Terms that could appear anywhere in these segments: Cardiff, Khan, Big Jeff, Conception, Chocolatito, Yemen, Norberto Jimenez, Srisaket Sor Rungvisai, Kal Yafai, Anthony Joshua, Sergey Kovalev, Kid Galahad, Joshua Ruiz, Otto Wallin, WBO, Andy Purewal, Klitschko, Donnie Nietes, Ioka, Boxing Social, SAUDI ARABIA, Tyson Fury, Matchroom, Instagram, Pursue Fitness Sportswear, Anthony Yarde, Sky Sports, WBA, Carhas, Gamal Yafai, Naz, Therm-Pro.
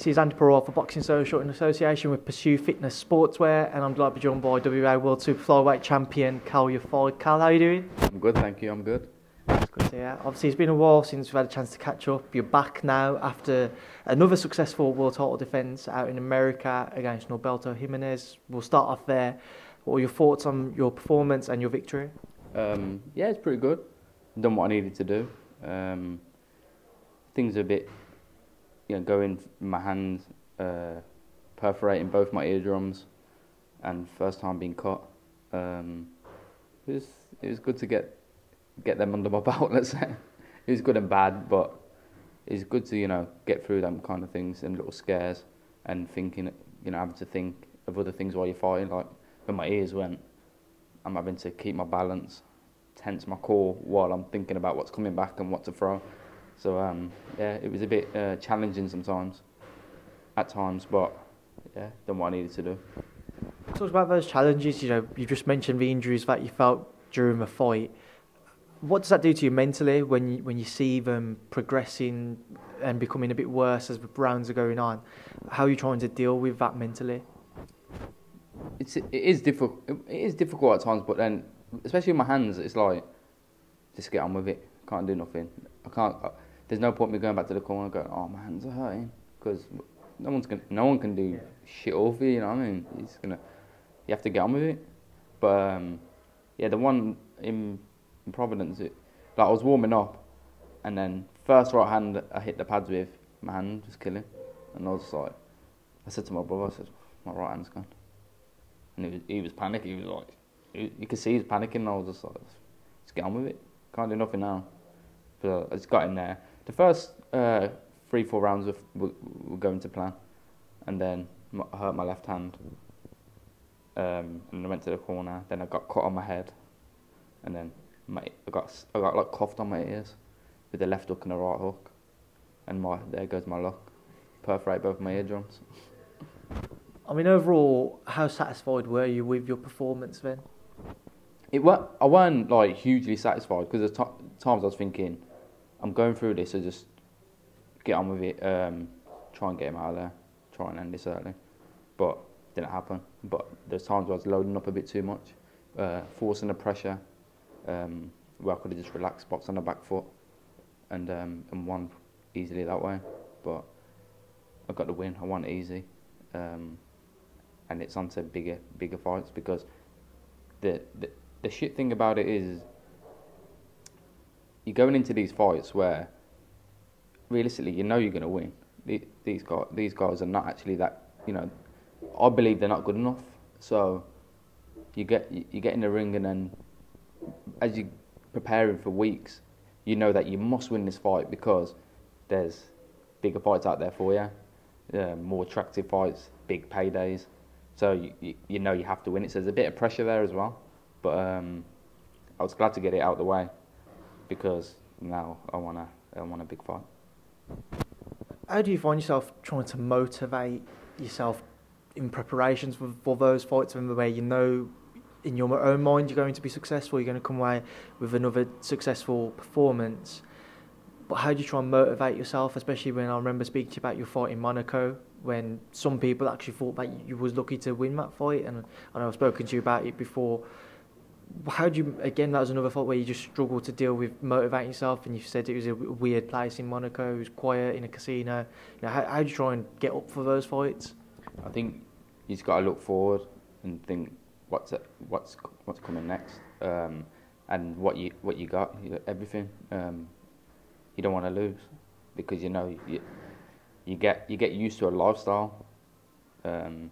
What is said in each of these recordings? This is Andy Purewal for Boxing Social in association with Pursue Fitness Sportswear, and I'm delighted to be joined by WBA World Super Flyweight Champion Kal Yafai. Kal, how are you doing? I'm good, thank you, I'm good. That's good to hear. Obviously, it's been a while since we've had a chance to catch up. You're back now after another successful world title defence out in America against Norberto Jimenez. We'll start off there. What were your thoughts on your performance and your victory? Yeah, it's pretty good. I've done what I needed to do. Things are a bit... you know, going in my hands, perforating both my eardrums, and first time being caught. It was good to get them under my belt, let's say. It was good and bad, but it's good to, you know, get through them kind of things and little scares and thinking, you know, having to think of other things while you're fighting. Like when my ears went, I'm having to keep my balance, tense my core while I'm thinking about what's coming back and what to throw. So, yeah, it was a bit challenging sometimes, at times, but, yeah, done what I needed to do. Talk about those challenges. You know, you just mentioned the injuries that you felt during the fight. What does that do to you mentally when you see them progressing and becoming a bit worse as the rounds are going on? How are you trying to deal with that mentally? It is difficult at times, but then, especially with my hands, it's like, just get on with it. Can't do nothing. There's no point in me going back to the corner and going, oh, my hands are hurting, because no one can do shit over you, you know what I mean? You have to get on with it. But yeah, the one in Providence, like I was warming up, and then first right hand I hit the pads with, my hand was killing, and I was just like, I said to my brother, I said, my right hand's gone, and he was panicking. He was like, you could see he was panicking, and I was just like, just get on with it. Can't do nothing now. But I just got in there. The first 3-4 rounds were going to plan, and then I hurt my left hand, and I went to the corner. Then I got caught on my head, and then I got like coughed on my ears with the left hook and the right hook, and there goes my luck, perforate both my eardrums. I mean, overall, how satisfied were you with your performance then? I weren't like hugely satisfied, because at times I was thinking, I'm going through this, so just get on with it, try and get him out of there, try and end this early. But it didn't happen. But there's times where I was loading up a bit too much, forcing the pressure, where I could have just relaxed, boxed on the back foot, and won easily that way. But I got the win, I won easy. And it's on to bigger fights, because the shit thing about it is, you're going into these fights where realistically you know you're going to win. These guys are not actually that, you know, I believe they're not good enough. So you get in the ring, and then as you're preparing for weeks, you know that you must win this fight, because there's bigger fights out there for you, more attractive fights, big paydays. So you know you have to win it. So there's a bit of pressure there as well. But I was glad to get it out of the way, because now I want a big fight. How do you find yourself trying to motivate yourself in preparations for those fights, in the way you know in your own mind you're going to be successful, you're going to come away with another successful performance? But how do you try and motivate yourself, especially when I remember speaking to you about your fight in Monaco, when some people actually thought that you was lucky to win that fight, and I know I've spoken to you about it before. How do you, again, that was another fight where you just struggled to deal with motivating yourself, and you said it was a weird place in Monaco, it was quiet in a casino. You know, how do you try and get up for those fights? I think you just got to look forward and think what's coming next, and what you got, everything. You don't want to lose, because you know you get used to a lifestyle, and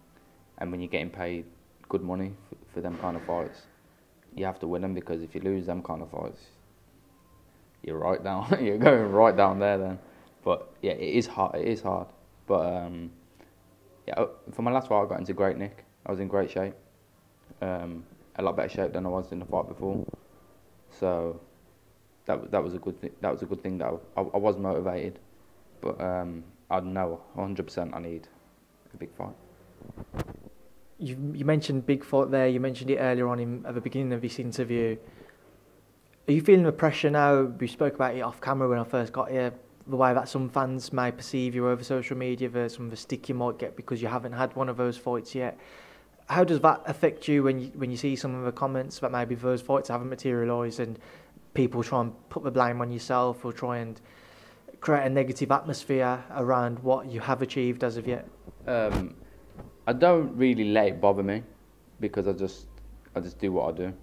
when you're getting paid good money for them kind of fights, you have to win them, because if you lose them kind of fights, you're going right down there then. But yeah, it is hard. But yeah, for my last fight I got into great nick. I was in great shape, a lot better shape than I was in the fight before. So that was a good thing that I was motivated. But I know 100% I need a big fight. You mentioned big fight there. You mentioned it earlier on at the beginning of this interview. Are you feeling the pressure now? We spoke about it off camera when I first got here. the way that some fans may perceive you over social media, there's some of the stick you might get because you haven't had one of those fights yet. How does that affect you when you see some of the comments that maybe those fights haven't materialised and people try and put the blame on yourself or try and create a negative atmosphere around what you have achieved as of yet? I don't really let it bother me because I just do what I do.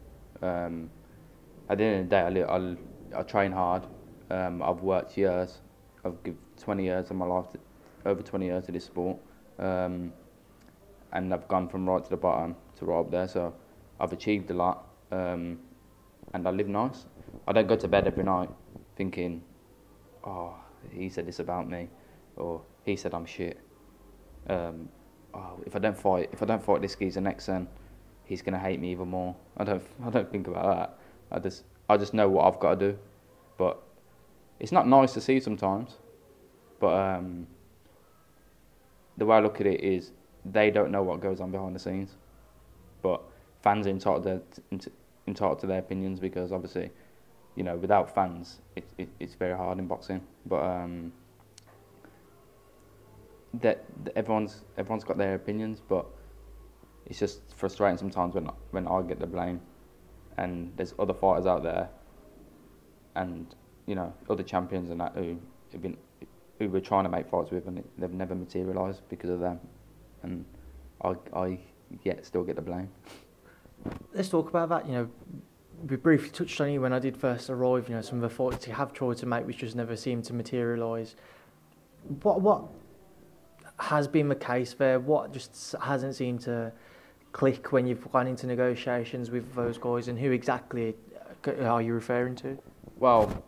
At the end of the day, I train hard. I've worked years. I've given 20 years of my life, over 20 years to this sport. And I've gone from right to the bottom to right up there, so I've achieved a lot. And I live nice. I don't go to bed every night thinking, oh, he said this about me, or he said I'm shit. Oh, if I don't fight this geezer next then, he's gonna hate me even more. I don't think about that. I just know what I've got to do. But it's not nice to see sometimes. But the way I look at it is, they don't know what goes on behind the scenes. But fans are entitled to their opinions because obviously, you know, without fans, it's very hard in boxing. But everyone's got their opinions, but it's just frustrating sometimes when I get the blame, and there's other fighters out there, and you know, other champions and that who we're trying to make fights with, and they've never materialised because of them, and I still get the blame. Let's talk about that. You know, we briefly touched on you when I did first arrive. You know, some of the fights you have tried to make which just never seem to materialise. What has been the case there? What just hasn't seemed to click when you've gone into negotiations with those guys, and who exactly are you referring to? Well,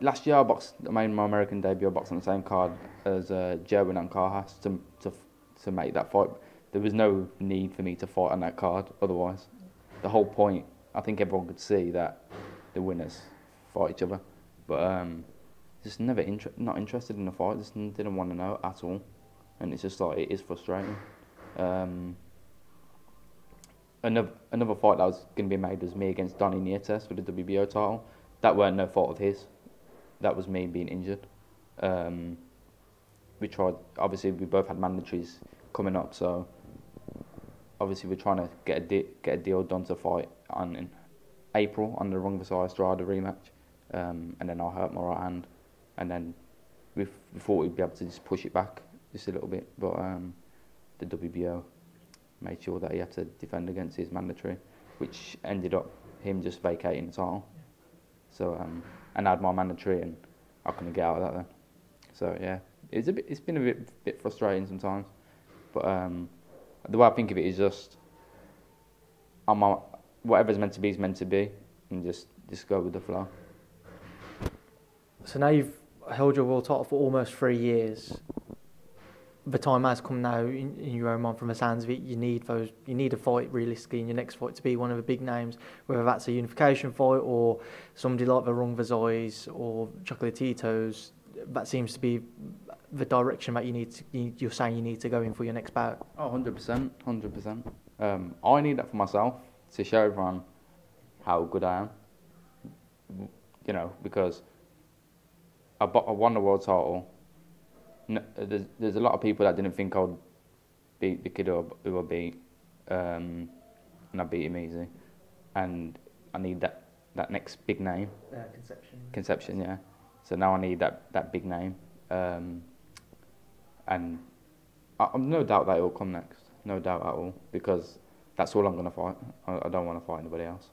last year I made my American debut. I boxed on the same card as Jerwin and Carhas to make that fight. There was no need for me to fight on that card otherwise. The whole point, I think everyone could see that the winners fight each other, but just not interested in the fight, just didn't want to know at all. And it's just like, it is frustrating. Another fight that was going to be made was me against Donnie Nietes for the WBO title. That weren't no fault of his. That was me being injured. We tried, obviously we both had mandatories coming up, so obviously we're trying to get a deal done to fight in April on the Rungvisai Estrada rematch. And then I hurt my right hand, and then we thought we'd be able to just push it back just a little bit, but the WBO made sure that he had to defend against his mandatory, which ended up him just vacating the title. Yeah. So and I had my mandatory, and I couldn't get out of that then. So yeah, it's been a bit frustrating sometimes, but the way I think of it is just whatever's meant to be is meant to be, and just go with the flow. So now you've held your world title for almost 3 years. The time has come now, in your own mind, from the sounds of it, you need a fight realistically in your next fight to be one of the big names, whether that's a unification fight or somebody like the Rungvisais or Chocolatitos. That seems to be the direction that you're saying you need to go in for your next bout. Oh, 100%, 100%. I need that for myself, to show everyone how good I am, you know, because I won the world title. No, there's a lot of people that didn't think I would beat the kid who I beat, and I beat him easy. And I need that next big name. Conception. Conception, yeah. So now I need that big name. And I'm no doubt that it will come next. No doubt at all, because that's all I'm going to fight. I don't want to fight anybody else.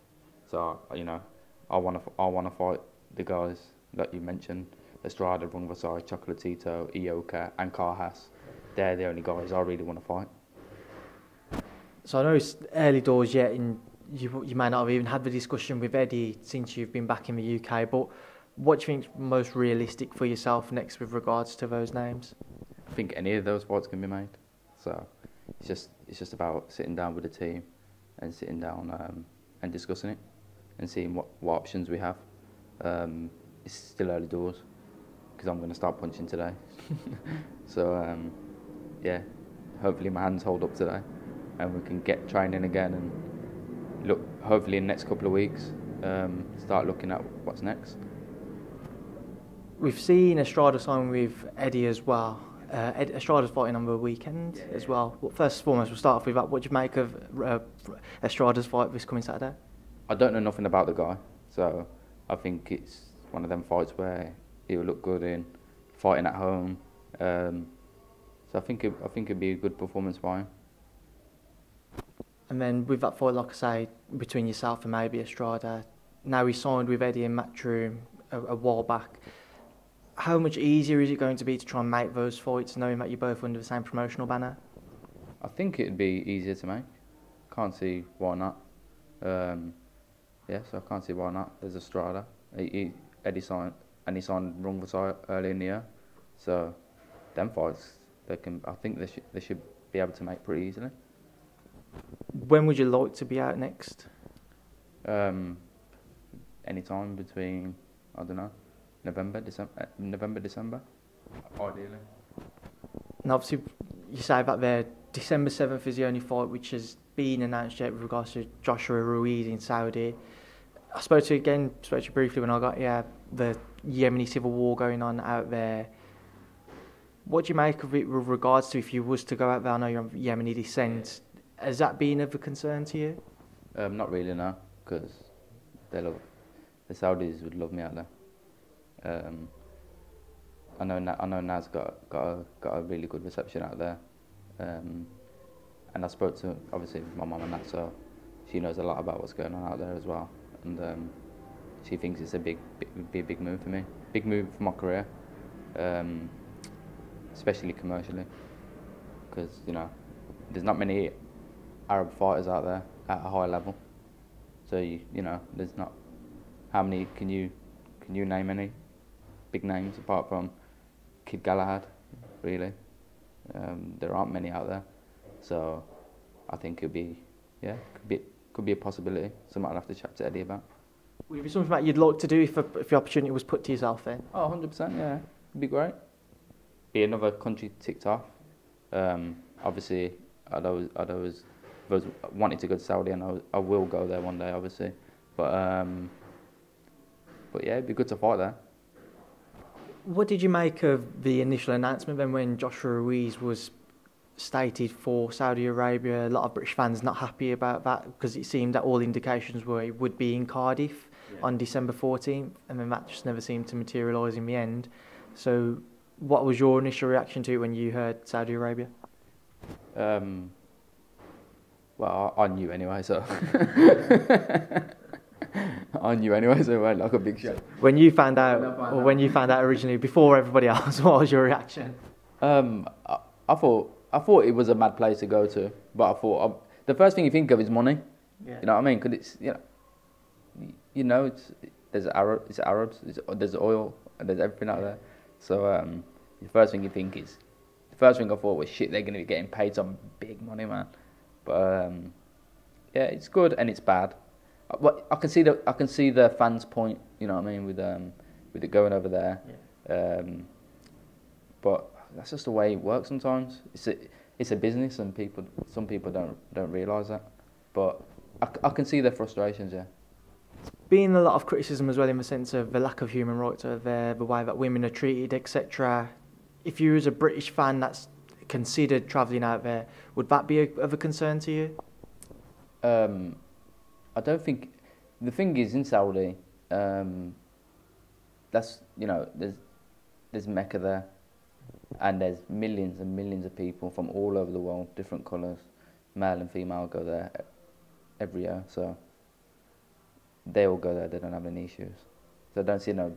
So, you know, I want to fight the guys that you mentioned. Estrada, Rungvisai, Chocolatito, Ioka and Carhas. They're the only guys I really want to fight. So I know it's early doors yet, and you may not have even had the discussion with Eddie since you've been back in the UK, but what do you think's most realistic for yourself next with regards to those names? I think any of those fights can be made. So it's just about sitting down with the team and sitting down and discussing it and seeing what options we have. It's still early doors, because I'm going to start punching today. So, yeah, hopefully my hands hold up today and we can get training again, and hopefully in the next couple of weeks, start looking at what's next. We've seen Estrada sign with Eddie as well. Estrada's fighting on the weekend as well. Well, first and foremost, we'll start off with that. What do you make of Estrada's fight this coming Saturday? I don't know nothing about the guy, so I think it's one of them fights where he will look good in fighting at home. So I think it'd be a good performance by him. And then with that fight, like I say, between yourself and maybe Estrada, now he signed with Eddie and Matchroom a while back. How much easier is it going to be to try and make those fights, knowing that you're both under the same promotional banner? I think it'd be easier to make. Can't see why not. Yeah, so I can't see why not. There's Estrada. Eddie signed Rungvisai early in the year, so them fights I think they should be able to make pretty easily. When would you like to be out next? Any time between, I don't know, November, December, ideally. And obviously, you say that there, December 7th is the only fight which has been announced yet with regards to Joshua Ruiz in Saudi. I spoke to you briefly when I got here, the Yemeni civil war going on out there. What do you make of it with regards to if you was to go out there? I know you're on Yemeni descent. Has that been of a concern to you? Not really, no, because the Saudis would love me out there. I know Naz got a really good reception out there, and I spoke to obviously my mum and that, so she knows a lot about what's going on out there as well, and she thinks it's a big move for me, big move for my career, especially commercially, because you know there's not many Arab fighters out there at a high level, so you know there's not how many can you name any big names apart from Kid Galahad, really. There aren't many out there, so I think it could be a possibility. Something I'll have to chat to Eddie about. Would it be something that you'd like to do if the opportunity was put to yourself then? Oh, 100%, yeah. It'd be great. Be another country ticked off. Obviously, I'd always wanted to go to Saudi, and I will go there one day, obviously. But yeah, it'd be good to fight there. What did you make of the initial announcement then when Joshua Ruiz was stated for Saudi Arabia? A lot of British fans not happy about that because it seemed that all indications were it would be in Cardiff on December 14th, and then that just never seemed to materialise in the end. So what was your initial reaction to it when you heard Saudi Arabia? Well, I knew anyway, so... I knew anyway, so it went like a big show. When you found out, or when you found out originally, before everybody else, what was your reaction? I thought it was a mad place to go to, but I thought the first thing you think of is money. Yeah. You know what I mean? Because it's you know there's Arabs, there's oil, and there's everything out there. So the first thing I thought was shit. They're going to be getting paid some big money, man. But yeah, it's good and it's bad. I can see the fans' point, you know what I mean, with it going over there. Yeah. But that's just the way it works sometimes. It's a business, and some people don't realise that. But I can see their frustrations. Yeah. It's been a lot of criticism as well in the sense of the lack of human rights over there, the way that women are treated, etc. If you as a British fan that's considered travelling out there, would that be of a concern to you? I don't think, the thing is in Saudi, that's, you know, there's Mecca there, and there's millions and millions of people from all over the world, different colours, male and female go there every year, so they all go there, they don't have any issues. So I don't see no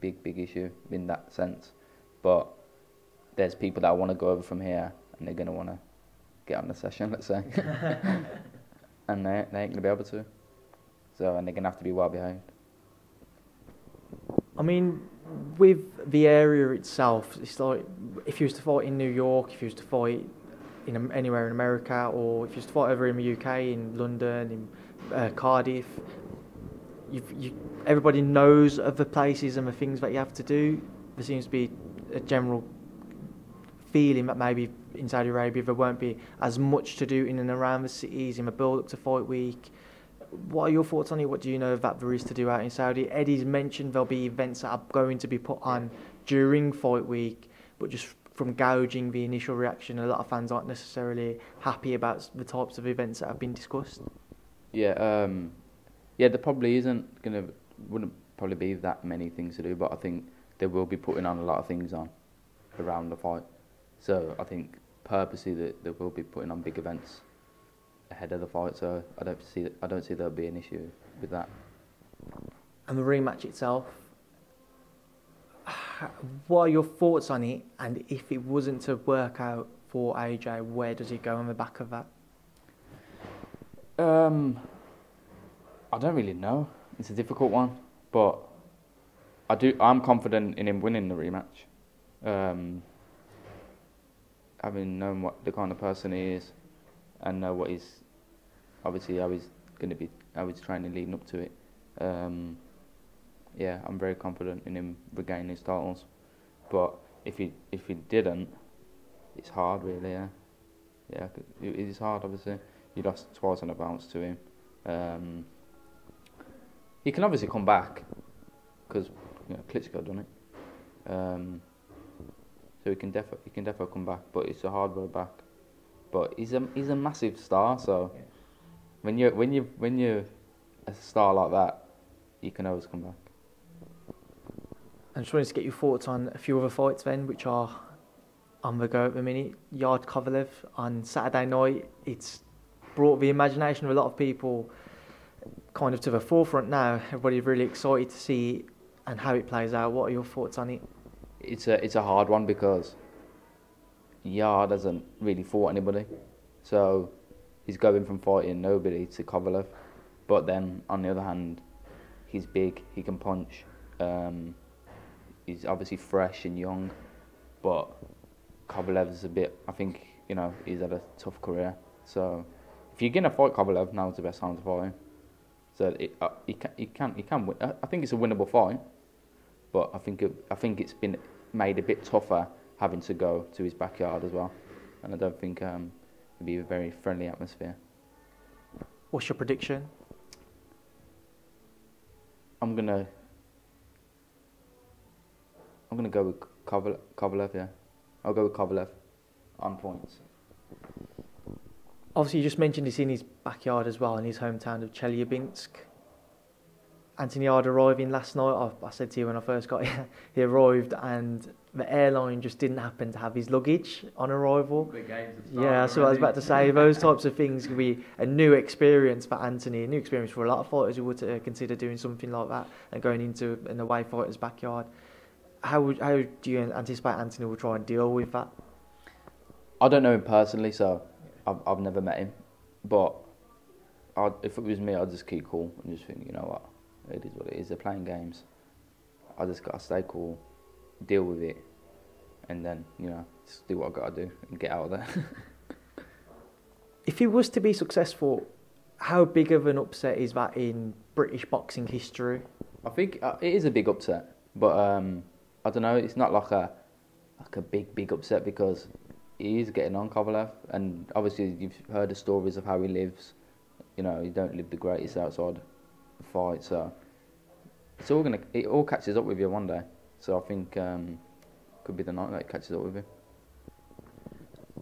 big issue in that sense, but there's people that want to go over from here, and they're going to want to get on the session, let's say. And they ain't going to be able to. So, and they're going to have to be well behaved. I mean, with the area itself, it's like, if you was to fight in New York, if you was to fight in anywhere in America, or if you was to fight over in the UK, in London, in Cardiff, everybody knows of the places and the things that you have to do. There seems to be a general feeling that maybe in Saudi Arabia there won't be as much to do in and around the cities in the build-up to fight week. What are your thoughts on it? What do you know of that there is to do out in Saudi? Eddie's mentioned there'll be events that are going to be put on during fight week, but just from gouging the initial reaction, a lot of fans aren't necessarily happy about the types of events that have been discussed. Yeah, there probably isn't wouldn't probably be that many things to do, but I think they will be putting on a lot of things on around the fight. So I think purposely that they will be putting on big events ahead of the fight, so I don't see there'll be an issue with that. And the rematch itself, what are your thoughts on it? And if it wasn't to work out for AJ, where does he go on the back of that? I don't really know. It's a difficult one, but I'm confident in him winning the rematch. Having known what the kind of person he is, and know what he's obviously how he's training leading up to it. I'm very confident in him regaining his titles. But if he didn't, it's hard really. Yeah, it is hard. Obviously, you lost twice on a bounce to him. He can obviously come back because Klitschko done it. So he can definitely come back, but it's a hard road back. But he's a massive star, so yeah. when you're a star like that, you can always come back. I just wanted to get your thoughts on a few other fights then, which are on the go at the minute. Yarde Kovalev on Saturday night. It's brought the imagination of a lot of people kind of to the forefront now. Everybody's really excited to see it and how it plays out. What are your thoughts on it? It's a hard one because Yarde hasn't really fought anybody, so he's going from fighting nobody to Kovalev. But then on the other hand, he's big, he can punch, he's obviously fresh and young, but Kovalev's a bit, I think, he's had a tough career. So if you're going to fight Kovalev, now's the best time to fight him. So he can win. I think it's a winnable fight, but I think it's been made a bit tougher having to go to his backyard as well, and I don't think it'd be a very friendly atmosphere. What's your prediction? I'm gonna go with Kovalev. Yeah, I'll go with Kovalev on points. Obviously, you just mentioned it's in his backyard as well, in his hometown of Chelyabinsk. Anthony Yarde arriving last night. I said to you when I first got here, he arrived and the airline just didn't happen to have his luggage on arrival. Yeah, so I was about to say, those types of things can be a new experience for Anthony, a new experience for a lot of fighters who would consider doing something like that and going into an away fighter's backyard. How do you anticipate Anthony will try and deal with that? I don't know him personally, so I've never met him. But if it was me, I'd just keep cool and just think, you know what? It is what it is, they're playing games. I just got to stay cool, deal with it, and then, just do what I've got to do and get out of there. If he was to be successful, how big of an upset is that in British boxing history? I think it is a big upset, but I don't know, it's not like a big upset because he is getting on, Kovalev, and obviously you've heard the stories of how he lives. You don't live the greatest outside the fight, so it all catches up with you one day. So I think could be the night that it catches up with you.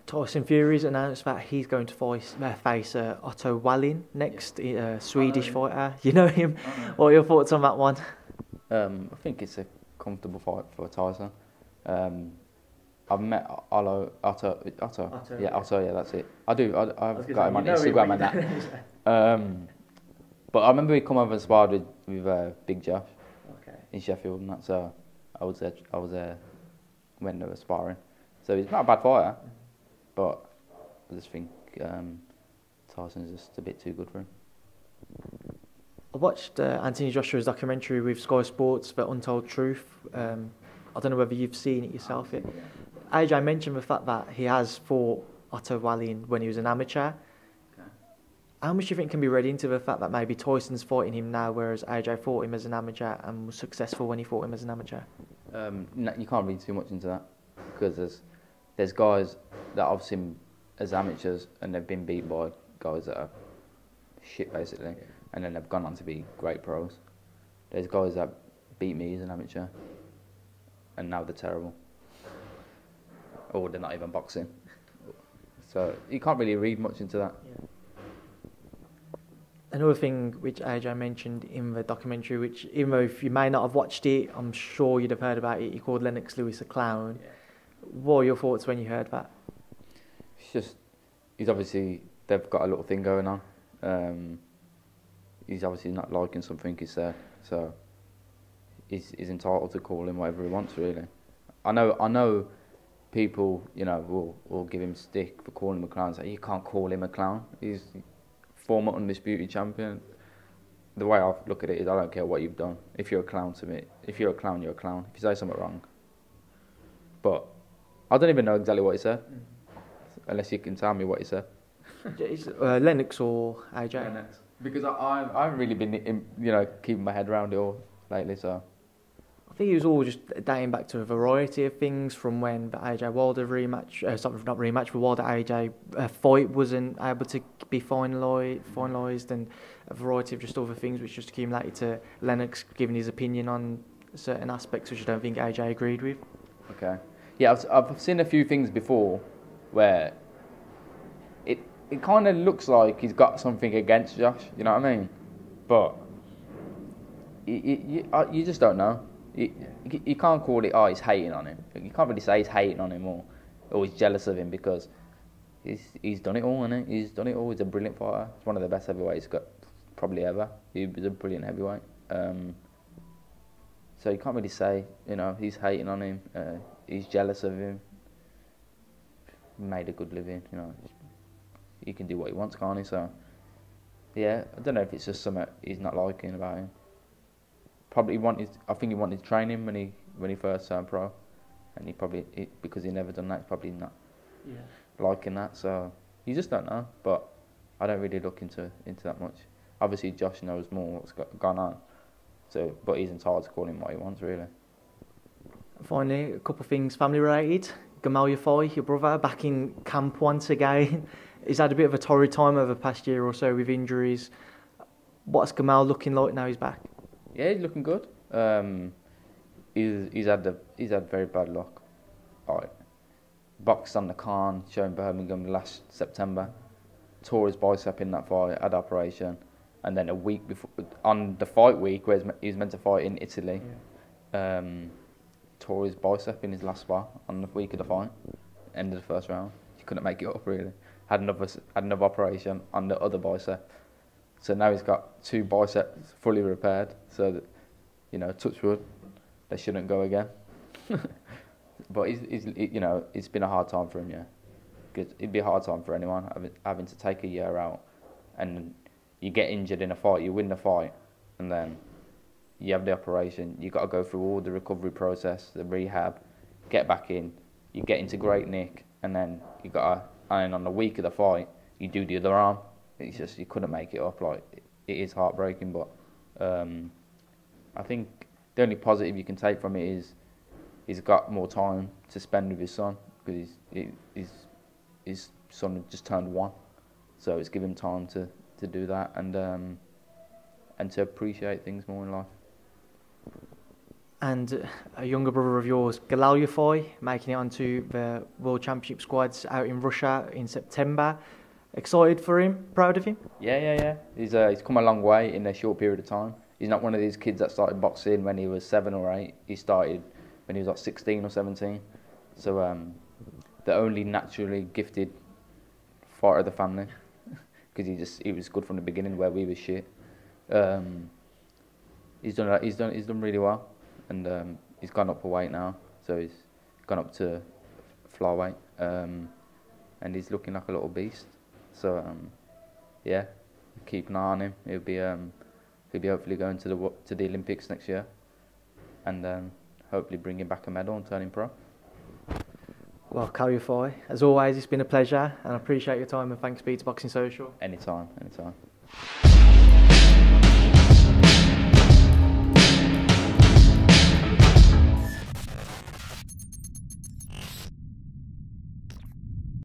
Tyson Fury's announced that he's going to face Otto Wallin next, Swedish fighter. You know him. What are your thoughts on that one? I think it's a comfortable fight for Tyson. I've met Otto. Yeah, Otto. Yeah, that's it. I do. I've got him on Instagram and that. But I remember we come over and sparred with Big Jeff in Sheffield and that, so I was there when they were sparring. So he's not a bad fighter, but I just think Tyson's just a bit too good for him. I watched Anthony Joshua's documentary with Sky Sports, The Untold Truth. I don't know whether you've seen it yourself. AJ mentioned the fact that he has fought Otto Wallin when he was an amateur. How much do you think can be read into the fact that maybe Tyson's fighting him now, whereas AJ fought him as an amateur and was successful when he fought him as an amateur? No, you can't read too much into that because there's guys that I've seen as amateurs and they've been beat by guys that are shit, basically. and then they've gone on to be great pros. There's guys that beat me as an amateur, and now they're terrible. Or they're not even boxing. So you can't really read much into that. Yeah. Another thing which AJ mentioned in the documentary, which even though if you may not have watched it, I'm sure you'd have heard about it, he called Lennox Lewis a clown. Yeah. What were your thoughts when you heard that? It's just, he's obviously, they've got a little thing going on. He's obviously not liking something he said, so he's entitled to call him whatever he wants, really. I know people, you know, will give him stick for calling him a clown. Say, you can't call him a clown. He's former undisputed champion. The way I look at it is, I don't care what you've done. If you're a clown to me, if you're a clown, you're a clown. If you say something wrong. But I don't even know exactly what he said, unless you can tell me what he said. Lennox or AJ? Lennox. Because I haven't really been, you know, keeping my head around it all lately, so. I think it was all just dating back to a variety of things, from when the AJ Wilder rematch, the Wilder AJ fight wasn't able to be finalised, and a variety of just other things which just accumulated to Lennox giving his opinion on certain aspects which I don't think AJ agreed with. Okay. Yeah, I've seen a few things before where it kind of looks like he's got something against Josh, you know what I mean? But you just don't know. You can't call it, oh, he's hating on him. You can't really say he's hating on him or he's jealous of him, because he's done it all, hasn't he? He's done it all. He's a brilliant fighter. He's one of the best heavyweights probably ever. He was a brilliant heavyweight. So you can't really say, you know, he's hating on him. He's jealous of him. Made a good living, you know. He can do what he wants, can't he? So, yeah, I don't know if it's just something he's not liking about him. Probably I think he wanted to train him when he first turned pro, and because he never done that, he's probably not liking that. So you just don't know. But I don't really look into that much. Obviously, Josh knows more what's gone on. So, but he's entitled to call him what he wants, really. Finally, a couple of things family related. Gamal Yafai, your brother, back in camp once again. He's had a bit of a torrid time over the past year or so with injuries. What's Gamal looking like now he's back? Yeah, he's looking good. He's had very bad luck. Right. Boxed on the Khan show in Birmingham last September. Tore his bicep in that fight, had operation, and then a week before, on the fight week where he was meant to fight in Italy, tore his bicep in his last spot on the week of the fight. End of the first round, he couldn't make it up really. Had another operation on the other bicep. So now he's got two biceps fully repaired, so that, you know, touch wood, they shouldn't go again. But you know, it's been a hard time for him, yeah. Because it'd be a hard time for anyone having to take a year out, and you get injured in a fight, you win the fight, and then you have the operation. You got to go through all the recovery process, the rehab, get back in. You get into great nick, and then you got to iron on the week of the fight. You do the other arm. It's just, you couldn't make it up. Like, it is heartbreaking, but I think the only positive you can take from it is he's got more time to spend with his son, because his son just turned 1, so it's given him time to do that and to appreciate things more in life. And a younger brother of yours, Galal Yafai, making it onto the World Championship squads out in Russia in September. Excited for him? Proud of him? Yeah. He's come a long way in a short period of time. He's not one of these kids that started boxing when he was 7 or 8. He started when he was like 16 or 17. So the only naturally gifted fighter of the family, because he was good from the beginning where we were shit. He's done really well, and he's gone up a weight now. So he's gone up to flyweight, and he's looking like a little beast. So, yeah, keep an eye on him. He'll be hopefully going to the Olympics next year, and hopefully bringing back a medal and turning pro. Well, Kal Yafai, as always, it's been a pleasure, and I appreciate your time, and thanks, Boxing Social. Anytime.